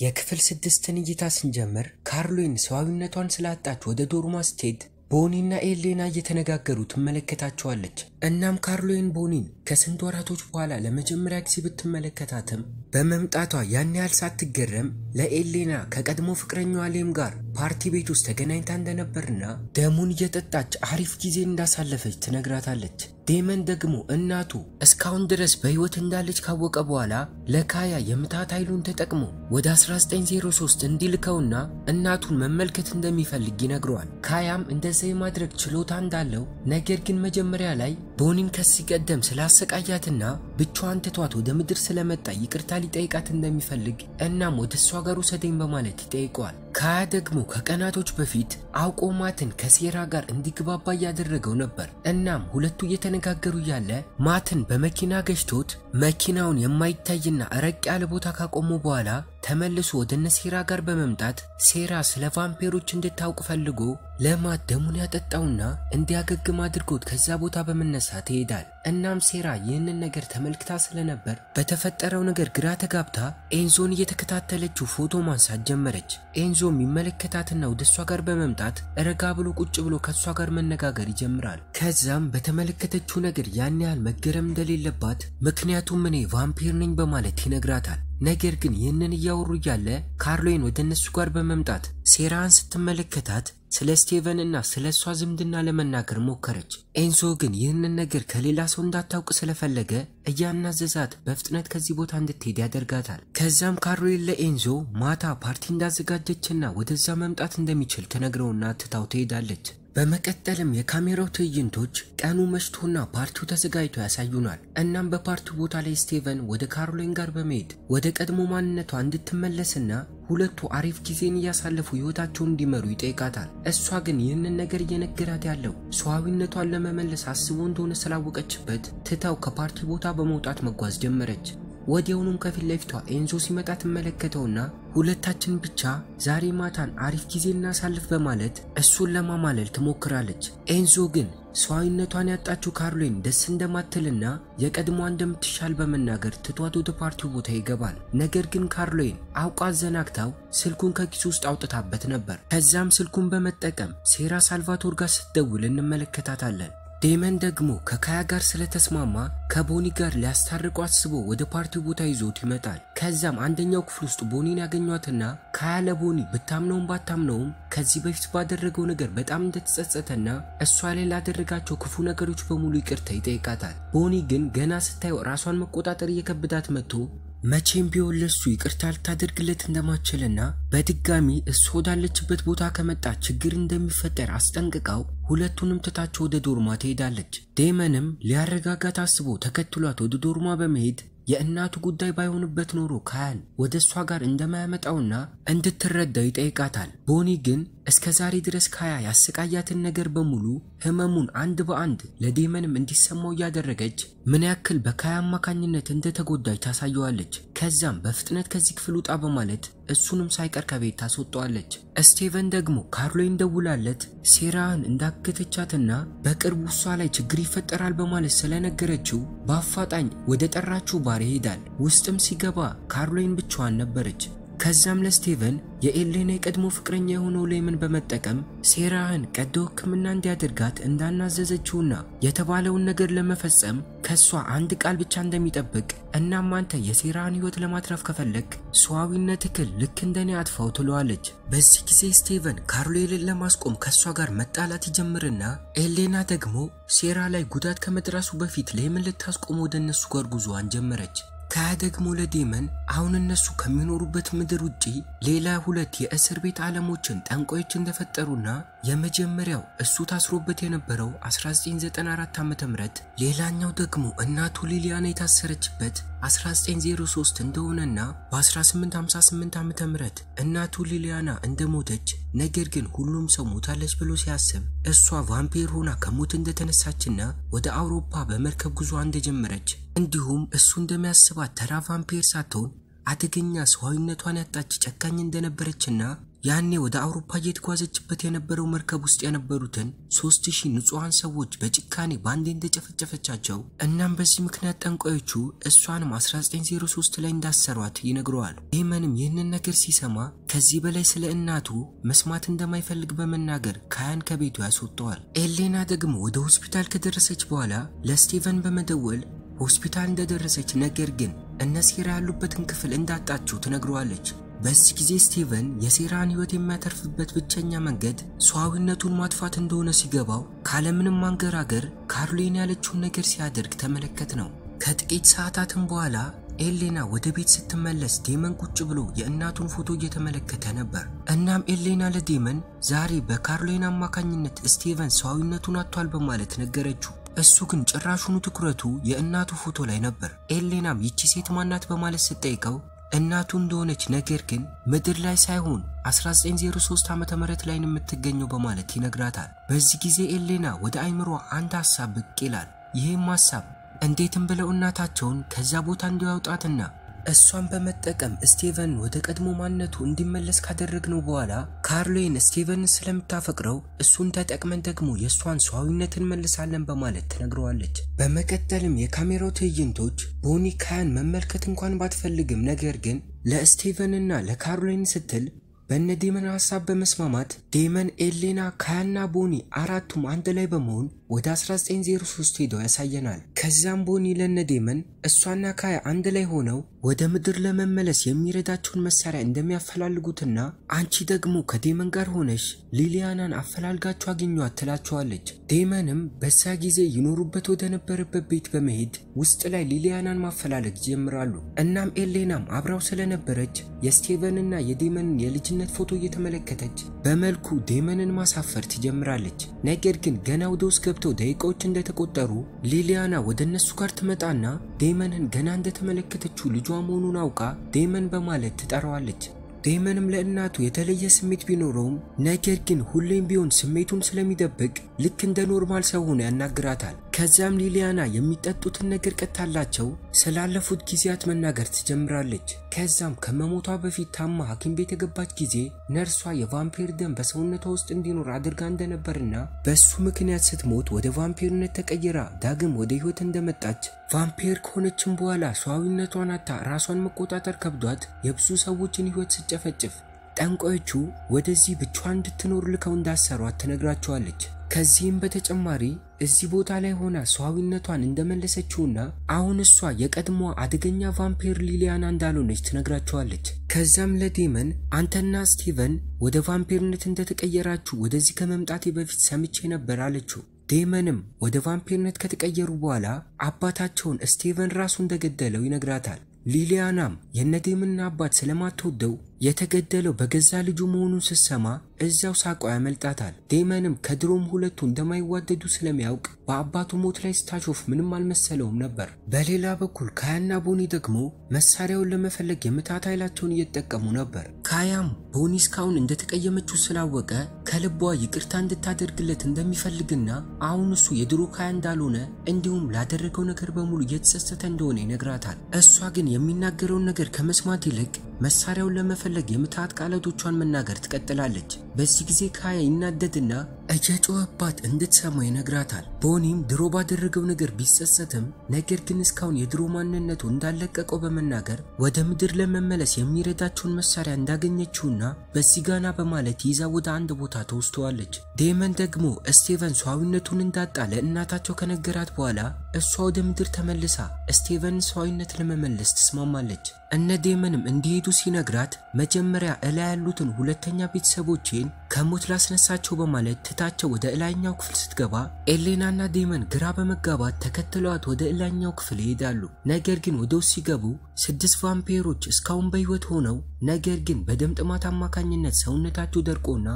يكفل سدستني جيتا سنجمر كارلوين سواوينتوان سلاتات ودا دورما ستيد بونين إلينا يتنقاقرو تملكتاتشو اللج أنام كارلوين بونين كسندوراتوش بوالا لمجمرا كسيب التملكتاتم بممتاتوا ياني هالسات تقرم لإلينا كاقدمو فكرنو عليهم غار بارتي بيتو استقنين تاندنا برنا دامون يتتاتش عارف جيزين دا سالفج تنقرات اللج ديمن دقمو الناتو اسكاون درس بيوت اندالج كاوك أبوالا لكايا يمتات هايلون تتقمو وداس راستين زيرو سوستن دي لكاونا الناتو المملكة اندامي فالجينا قروان كايام اندازي مادرك چلوتان دالو ناقرقين مجمريا لاي بونين كاسي قدم سلاسك آياتنا بيتشوان تتواتو دمدر سلامتا يكرتالي تايقات اندامي فالج انامو دسواغارو سدين بمالتي تايقوال كايا دقمو كاقناتوش بفيت عوقو ماتن كاسيراغار انديك بابا يادرقو نبر انام هولتو يتن نقاقرو يالا ماتن بمكينا قشتوت مكيناون يمايتاينا ارق عالبوتا كاقومو بوالا تملسو ودن سيرا غار بممتات سيرا سلا فامبيروچ እንድታውቁ ፈልጎ ለማት ደሙን ያጠጣውና እንዲያገግም አድርጎት ከዛ ቦታ በመነሳት ይሄዳል እናም ሴራ ይህንን ነገር ተመልክታ ስለነበር በተፈጠረው ነገር ግራ ተጋብታ ኤንዞን እየተከታተለችው ፎቶ ማንሳት ጀመረች ኤንዞ የሚመለከታትና ወደሷ ጋር በመምጣት ረጋ ብሎ ቁጭ ብሎ ከሷ ጋር መነጋገር ይጀምራል ከዛም በተመለከተችው ነገር ያን ያህል መገረም እንደሌለባት ምክንያቱም እኔ ቫምፒር ነኝ በማለት ይነግራታል ነገር ግን ይህንን ያወሩ ያለ ካርሎይን ወደነሱ ጋር በመምጣት ሴራን ስትመለከታት ስለ ስቲቨን እና ስለ ሷ ዝምድና ለመናገር ሞከረች ኤንሶ ግን ይህንን ነገር ከሌላ ሰው እንዳታውቅ ስለፈለገ እያናዘዛት በፍጥነት ከዚህ ቦታ እንድትሄድ ያደርጋታል ከዛም ካርሎይን ለኤንሶ ማታ ፓርቲ እንዳዘጋጀችና ወደዛ መምጣት እንደሚችል ተነግረውና ትታው ትሄዳለች በመቀጠልም የካሜራው ትዕይንቶች ቀኑ መሽቶና ፓርቲው ተዘጋጅቶ ያሳዩናል እናም በፓርቲው ቦታ ላይ ስቲቨን ወደ ካርሎይን ጋር በመሄድ ወደ ቀድሞ ማንነቷ እንድትመለስና ሁለቱ አሪፍ ጊዜን ያሳለፉ ህይወታቸውን እንዲመሩ ይጠይቃታል እሷ ግን ይህንን ነገር የነገራት ያለው ሷዊነቷን ለመመለስ አስቦ እንደሆነ ስላወቀችበት ትታው ከፓርቲው ቦታ በመውጣት መጓዝ ጀመረች ወዲያውኑም ከፊል ለፍቷ ኤንዞ ሲመጣ ተመለከተውና ሁለታችን ብቻ ዛሬ ማታን አሪፍ ጊዜና ሳልፍ በማለት እሱን ለማማለል ተሞክራለች ኤንዞ ግን ሷይነቷን ያጣችው ካርሎይን ደስ እንደማትልና የቀድሞ እንደምትሻል በመናገር ትቷቱ ፓርቲው ቦታ ይገባል ነገር ግን ካርሎይን አውቃት ዘናክታው ስልኩን ከኪሱ ውስጥ አውጥታበት ነበር ከዛም ስልኩን በመጠቀም ሴራ ሳልቫቶር ጋር ስትደውል እንመለከታታለን ዴመን ደግሞ ከካያ ጋር ስለተስማማ ከቦኒ ጋር ሊያስታርቁ አስቦ ወደ ፓርቲው ቦታ ይዞት ይመጣል ከዛም አንደኛው ክፍል ውስጥ ቦኒን ያገኘዋትና ካያ ለቦኒ በታምነውም ባታምነውም ከዚህ በፊት ባደረገው ነገር በጣም እንደተጸጸተና እሷ ላይ ላደረጋቸው ክፉ ነገሮች በሙሉ ይቅርታ ይጠይቃታል ቦኒ ግን ገና ስታየው ራሷን መቆጣጠር እየከበዳት መጥቶ መቼም ቢሆን ለሱ ይቅርታ ልታደርግለት እንደማትችልና በድጋሚ እሷ ወዳለችበት ቦታ ከመጣ ችግር እንደሚፈጠር አስጠንቅቃው ሁለቱንም ተታቸው ወደ ዶርማ ትሄዳለች ዴመንም ሊያረጋጋት አስቦ ተከትሏት ወደ ዶርማ በመሄድ የእናቱ ጉዳይ ባይሆንበት ኖሮ ካል ወደሷ ጋር እንደማያመጣውና እንድትረዳው ይጠይቃታል ቦኒ ግን እስከዛሬ ድረስ ካያ ያስቀያያትን ነገር በሙሉ ህመሙን አንድ በአንድ ለዴመንም እንዲሰማው ያደረገች ምን ያክል በካያ አማካኝነት እንደተጎዳች ታሳየዋለች ከዛም በፍጥነት ከዚህ ክፍል ውጣ በማለት እሱንም ሳይቀር ከቤት ታስወጣዋለች ስቲቨን ደግሞ ካርሎይን ደውላለት ሴራን እንዳከተቻትና በቅርቡ ሷ ላይ ችግር ይፈጠራል በማለት ስለነገረችው በአፋጣኝ ወደ ጠራችው ባር ይሄዳል ውስጥም ሲገባ ካርሎይን ብቻዋን ነበረች ከዛም ለስቲቨን የኤሌና ቀድሞ ፍቅረኛ የሆነው ሌምን በመጠቀም ሴራህን ቀዶ ህክምና እንዲያደርጋት እንዳናዘዘችውና የተባለውን ነገር ለመፈጸም ከሷ አንድ ቃል ብቻ እንደሚጠብቅ እናም አንተ የሴራህን ህይወት ለማትረፍ ከፈለክ ሷዊነትህ ልክ እንደኔ አጥፋው ትለዋለች በዚህ ጊዜ ስቲቨን ካርሎይን ለማስቆም ከሷ ጋር መጣላት ይጀምርና ኤሌና ደግሞ ሴራ ላይ ጉዳት ከመድረሱ በፊት ሌምን ልታስቆም ወደነሱ ጋር ጉዞዋን ጀመረች ካደግሞ ለዴመን አሁን እነሱ ከሚኖሩበት ምድር ውጪ ሌላ ሁለት የእስር ቤት ዓለሞችን ጠንቆይች እንደፈጠሩና የመጀመሪያው እሱ ታስሮበት የነበረው 1994 ዓ.ም ሌላኛው ደግሞ እናቱ ሊሊያና የታሰረችበት 1903 እንደሆነና በ1858 ዓ.ም እናቱ ሊሊያና እንደሞተች ነገር ግን ሁሉም ሰው ሞታለች ብሎ ሲያስብ እሷ ቫምፒር ሆና ከሞት እንደተነሳችና ወደ አውሮፓ በመርከብ ጉዞ እንደጀመረች እንዲሁም እሱ እንደሚያስባት ተራ ቫምፒር ሳትሆን አደገኛ ሷዊነቷን ያጣች ጨካኝ እንደነበረችና يعني ودا أوروبا يتقوازت جبتي نبرو مركب وستي نبروتن سوستشي نسوان سووج بجكاني باندين دجفت جفت جاجو النام بزي مكنات انقايتشو السوان معسراز دين زيرو سوستلين داس سروات ينقروال ايمانم يهنن ناقر سيساما كزيبا ليس لأناتو مسمات اندما يفلق بمن ناقر كان كبيتو هاسوطوال اللينا دقم ودا هوسبيتال كدرسج بوالا لستيفن بمدول هوسبيتال انددرسج ناقرقن الناسيرا اللوبتن كفل انداتاتشو تنقروالج بس كذي ستيفن يسيراني وتم ما ترفبت بتشنيا منجد سواهن طول ما تفات ندون سيجابو كلامنا منجراجر كارولينا لتشون نجر سيادرك تملكتنا كتقيت ساعات مبوالا إلينا ودبيت ستملس ديمن كتجبلو يأناتون فوتوجة تملكتنا بر النام إلينا لديمن زاري بكارولينا ما كان نت ستيفن سواهن طول طالب مالت نجرجو السوكن جراشونو تكرتو يأناتو فوتو لينبر إلينا بيتشيت مانات بمالس تيكو እናቱን ዶነች ነገር ግን ምድር ላይ ሳይሆን 1903 ዓመተ ምህረት ላይ ነው የምትገኘው በማለት ይነግራታል። በዚህ ጊዜ ኤሌና ወደ አይምሮ አንድ ሐሳብ ብቅ ይላል። ይሄም ሐሳብ እንዴትም ብለው እናታቸውን ከዛ ቦታ እንዲያወጣትና እሷን በመጠቀም ስቲቨን ወደ ቀድሞ ማንነቱ እንዲመለስ ካደረግነው በኋላ ካርሎይን ስቲቨን ስለምታፈቅረው እሱን ተጠቅመን ደግሞ የሷን ሷዊነትን መልሳለን በማለት ተነግሯለች። በመቀጠልም የካሜራው ትዕይንቶች ቦኒ ካን መመልከት እንኳን ባትፈልግም ነገር ግን ለስቲቨንና ለካርሎይን ስትል በነዲመን ሐሳብ በመስማማት ዲመን ኤሌና ካና ቦኒ አራቱም አንድ ላይ በመሆን ወደ 1903 ሄደው ያሳየናል። ከዛም ቦኒ ለነዲመን እሷና ካያ አንድ ላይ ሆነው ወደ ምድር ለመመለስ የሚረዳቸውን መሳሪያ እንደሚያፈላልጉትና አንቺ ደግሞ ከዲመን ጋር ሆነሽ ሊሊያናን አፈላልጋችሁ አገኙት ትላቸዋለች። ዲመንም በዛ ጊዜ ይኖሩበት ወደ ነበረበት ቤት በመሄድ ውስጥ ላይ ሊሊያናን ማፈላለግ ጀምራሉ። እናም ኤሌናም አብራው ስለነበረች የስቲቨንና የዲመን የልጅ ፎቶ እየተመለከተች በመልኩ ዲመንን ማሳፈር ትጀምራለች። ነገር ግን ገና ወደ ውስጥ ገብተው ደቂቃዎች እንደተቆጠሩ ሊሊያና ወደ እነሱ ጋር ትመጣና ዲመንን ገና እንደተመለከተችው ልጇ መሆኑን አውቃ ዲመን በማለት ትጠራዋለች። ዲመንም ለእናቱ የተለየ ስሜት ቢኖረውም ነገር ግን ሁሌም ቢሆን ስሜቱን ስለሚደብቅ ልክ እንደ ኖርማል ሰው ሆኖ ያናግራታል። ከዛም ሊሊያና የሚጠጡትን ነገር ቀጣላቸው ስላለፉት ጊዜያት መናገር ትጀምራለች። ከዛም ከመሞቷ በፊት ታማ ሐኪም ቤት የገባች ጊዜ ነርሷ የቫምፒር ደም በሰውነቷ ውስጥ እንዲኖር አድርጋ እንደነበርና በሱ ምክንያት ስትሞት ወደ ቫምፒርነት ተቀይራ ዳግም ወደ ህይወት እንደመጣች ቫምፒር ከሆነችም በኋላ ሷዊነቷን አታ ራሷን መቆጣጠር ከብዷት የብዙ ሰዎችን ህይወት ስትጨፈጭፍ ጠንቋዮቹ ወደዚህ ብቻዋን እንድትኖር ልከው እንዳሰሯት ተነግራቸዋለች። ከዚህም በተጨማሪ እዚህ ቦታ ላይ ሆና ሷዊነቷን እንደመለሰችውና አሁን እሷ የቀድሞ አደገኛ ቫምፒር ሊሊያና እንዳልሆነች ትነግራቸዋለች። ከዛም ለዲመን አንተና ስቲቨን ወደ ቫምፒርነት እንደተቀየራችሁ ወደዚህ ከመምጣቴ በፊት ሰምቼ ነበር አለችው። ዲመንም ወደ ቫምፒርነት ከተቀየሩ በኋላ አባታቸውን ስቲቨን ራሱ እንደገደለው ይነግራታል። ሊሊያናም የነዲምና አባት ስለማትወደው የተገደለው በገዛ ልጁ መሆኑን ስትሰማ እዛው ሳቋ ያመልጣታል። ዲመንም ከድሮም ሁለቱ እንደማይዋደዱ ስለሚያውቅ በአባቱ ሞት ላይ ስታሾፍ ምንም አልመሰለውም ነበር። በሌላ በኩል ካያና ቦኒ ደግሞ መሳሪያውን ለመፈለግ የምታት ኃይላቸውን እየተጠቀሙ ነበር። ካያም ቦኒ እስካሁን እንደተቀየመችው ስላወቀ ከልቧ ይቅርታ እንድታደርግለት እንደሚፈልግና አሁን እሱ የድሮ ካያ እንዳልሆነ እንዲሁም ላደረገው ነገር በሙሉ እየተጸጸተ እንደሆነ ይነግራታል። እሷ ግን የሚናገረውን ነገር ከመስማት ይልቅ መሳሪያው ለመፈለግ የምታት ቃላቶቿን መናገር ትቀጥላለች። በዚህ ጊዜ ካያ ይናደድና እየጮህባት እንድትሰማ ይነግራታል። ቦኒም ድሮ ባደረገው ነገር ቢጸጸትም ነገር ግን እስካሁን የድሮ ማንነቱ እንዳለቀቀው በመናገር ወደ ምድር ለመመለስ የሚረዳቸውን መሳሪያ እንዳገኘችውና በሲጋና በማለት ይዛ ወደ አንድ ቦታ ተወስደዋለች። ዲመን ደግሞ ስቲቨን ሷዊነቱን እንዳጣ ለእናታቸው ከነገራት በኋላ እሷ ወደ ምድር ተመልሳ ስቲቨን ሷዊነት ለመመለስ ተስማማለች። እነ ዲመንም እንዲሄዱ ሲነግራት መጀመሪያ እላ ያሉትን ሁለተኛ ቤተሰቦቼን ከሞት ላስነሳቸው በማለት ታቸው ወደ እላኛው ክፍል ስትገባ ኤሌናና ዲመን ግራ በመጋባት ተከትለዋት ወደ እላኛው ክፍል ይሄዳሉ። ነገር ግን ወደ ውስጥ ሲገቡ ስድስት ቫምፒሮች እስካሁን በህይወት ሆነው ነገር ግን በደም ጥማት አማካኝነት ሰውነታቸው ደርቆና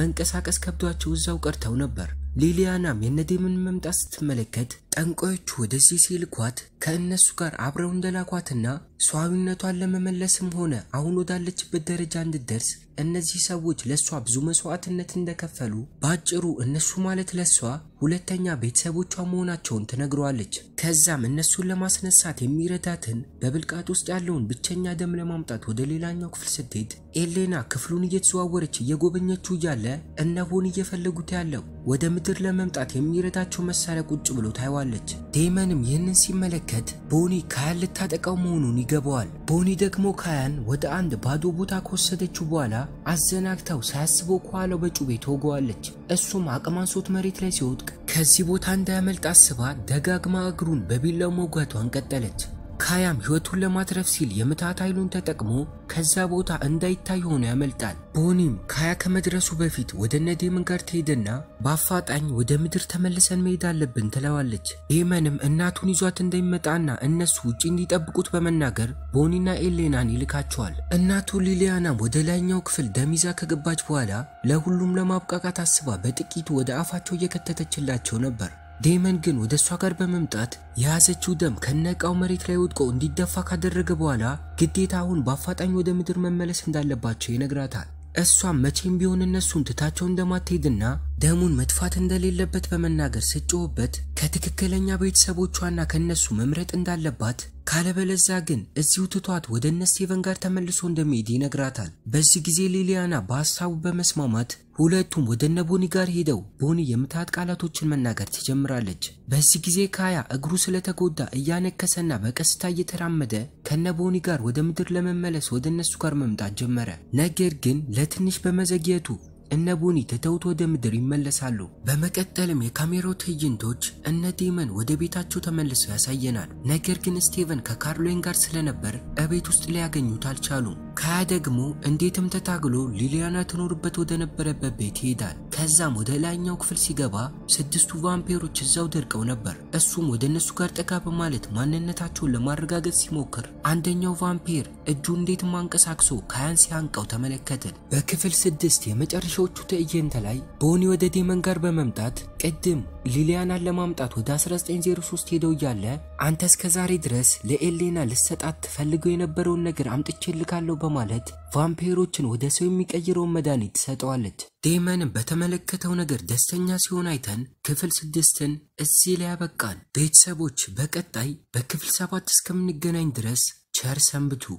መንቀሳቀስ ከብዷቸው እዛው ቀርተው ነበር። ليليانا ميندي من ممتاست ملكت تنقوي تودسي سيلكوات كأن السكر عبر وندلاكواتنا سواوينا تعلم مملسم هنا عونو دالتش بالدرجة عند الدرس النزي ساوج لسوا بزوم سواتنا تندكفلو باجرو النسو مالت لسوا ولتنيا بيت سابوچا موناچون تنغروالچ كزام النسو لماسنسات يميرتاتن ببلقاتوس يالون بچنيا دم لمامطات ወደ ሌላኛው ክፍል ስትሄድ ኤሌና ክፍሉን እየተዘዋወረች እየጎበኘችው ያለ እነቦን እየፈለጉት ያለው ወደ ምድር ለመምጣት የሚረዳቸው መሳሪያ ቁጭ ብሎ ታይዋለች። ዴመንም ይህንን ሲመለከት ቦኒ ካያን ልታጠቃው መሆኑን ይገባዋል። ቦኒ ደግሞ ካያን ወደ አንድ ባዶ ቦታ ከወሰደችው በኋላ አዘናግታው ሳያስበው ኳለው በጩቤ ተወጋዋለች። እሱም አቀማንሶት መሬት ላይ ሲወድቅ ከዚህ ቦታ እንዳያመልጥ አስባ ደጋግማ እግሩን በቢላው መውጋቷን ቀጠለች። ካያም ህይወቱን ለማትረፍ ሲል የመታት ኃይሉን ተጠቅሞ ከዛ ቦታ እንዳይታይ ሆኖ ያመልጣል። ቦኒም ካያ ከመድረሱ በፊት ወደ ነዴምን ጋር ተሄደና ባፋጣኝ ወደ ምድር ተመልሰን መሄድ አለብን ትለዋለች። ዴመንም እናቱን ይዟት እንደይመጣና እነሱ ውጪ እንዲጠብቁት በመናገር ቦኒና ኤሌናን ይልካቸዋል። እናቱ ሊሊያናም ወደ ላይኛው ክፍል ደሚዛ ከገባች በኋላ ለሁሉም ለማብቃቃት አስባ በጥቂቱ ወደ አፋቸው እየከተተችላቸው ነበር። ዴመን ግን ወደ ሷ ጋር በመምጣት ያዘችው ደም ከነቃው መሬት ላይ ወድቆ እንዲደፋ ካደረገ በኋላ ግዴታ አሁን ባፋጣኝ ወደ ምድር መመለስ እንዳለባቸው ይነግራታል። እሷ መቼም ቢሆን እነሱን ትታቸው እንደማትሄድና ደሙን መጥፋት እንደሌለበት በመናገር ስጮህበት ከትክክለኛ ቤተሰቦቿና ከነሱ መምረጥ እንዳለባት ካለበለዛ ግን እዚሁ ትቷት ወደ ነስቲቨን ጋር ተመልሶ እንደሚሄድ ይነግራታል። በዚህ ጊዜ ሊሊያና በሐሳቡ በመስማማት ሁለቱም ወደ ነቦኒ ጋር ሄደው ቦኒ የምታት ቃላቶችን መናገር ተጀምራለች። በዚህ ጊዜ ካያ እግሩ ስለተጎዳ እያነከሰና በቀስታ እየተራመደ ከነቦኒ ጋር ወደ ምድር ለመመለስ ወደ እነሱ ጋር መምጣት ጀመረ። ነገር ግን ለትንሽ በመዘግየቱ እነቦኒ ተተውት ወደ ምድር ይመለሳሉ። በመቀጠልም የካሜራው ትዕይንቶች እነ ዴመን ወደ ቤታቸው ተመልሰው ያሳየናል። ነገር ግን ስቲቨን ከካርሎይን ጋር ስለነበር እቤት ውስጥ ሊያገኙት አልቻሉም። ካያ ደግሞ እንዴትም ተታግሎ ሊሊያና ተኖርበት ወደ ነበረበት ቤት ይሄዳል። ከዛም ወደ ላይኛው ክፍል ሲገባ ስድስቱ ቫምፒሮች እዛው ደርቀው ነበር። እሱም ወደ እነሱ ጋር ጠጋ በማለት ማንነታቸውን ለማረጋገጥ ሲሞክር አንደኛው ቫምፒር እጁ እንዴት ማንቀሳቅሶ ካያን ሲያንቀው ተመለከተን። በክፍል 6 የመጨረሻ ትዕይንት ላይ ቦኒ ወደ ዴመን ጋር በመምጣት ቅድም ሊሊያናን ለማምጣት ወደ 1903 ሄደው ያለ አንተ እስከዛሬ ድረስ ለኤሌና ልሰጣት ፈልገው የነበረውን ነገር አምጥቼልካለሁ በማለት ቫምፒሮችን ወደ ሰው የሚቀይረውን መድኃኒት ሰጠዋለች። ዴመንም በተመለከተው ነገር ደስተኛ ሲሆን አይተን ክፍል 6ን እዚህ ላይ ያበቃል። ቤተሰቦች በቀጣይ በክፍል 7 እስከምንገናኝ ድረስ ቸር ሰንብቱ።